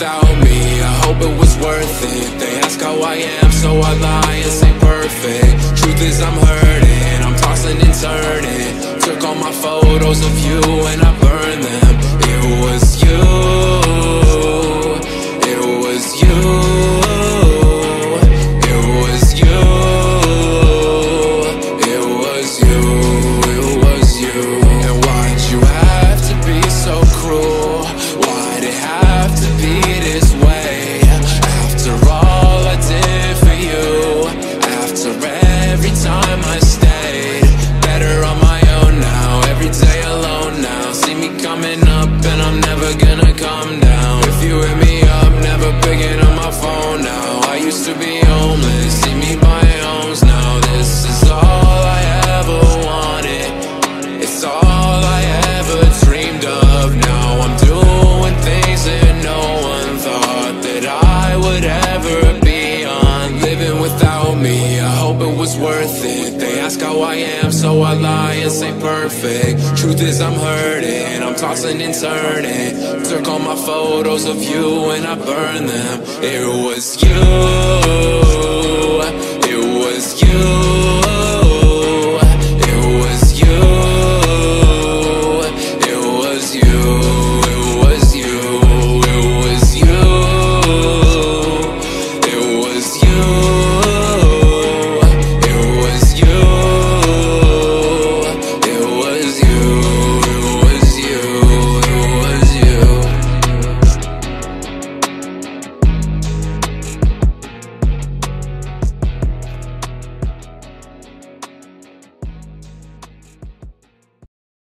without me. I hope it was worth it. They ask how I am, so I lie and say perfect. Truth is I'm hurting, I'm tossing and turning. Took all my photos of you and I burned them. It was you, it was you. Worth it. They ask how I am, so I lie and say perfect. Truth is I'm hurting, I'm tossing and turning. Took all my photos of you and I burned them. It was you.